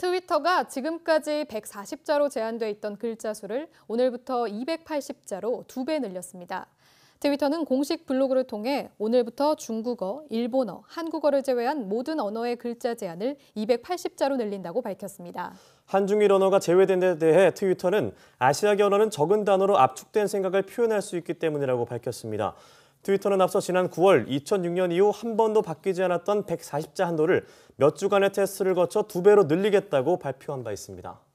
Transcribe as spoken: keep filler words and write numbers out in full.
트위터가 지금까지 백사십 자로 제한돼 있던 글자 수를 오늘부터 이백팔십 자로 두 배 늘렸습니다. 트위터는 공식 블로그를 통해 오늘부터 중국어, 일본어, 한국어를 제외한 모든 언어의 글자 제한을 이백팔십 자로 늘린다고 밝혔습니다. 한중일 언어가 제외된 데 대해 트위터는 아시아계 언어는 적은 단어로 압축된 생각을 표현할 수 있기 때문이라고 밝혔습니다. 트위터는 앞서 지난 구월 이천육 년 이후 한 번도 바뀌지 않았던 백사십 자 한도를 몇 주간의 테스트를 거쳐 두 배로 늘리겠다고 발표한 바 있습니다.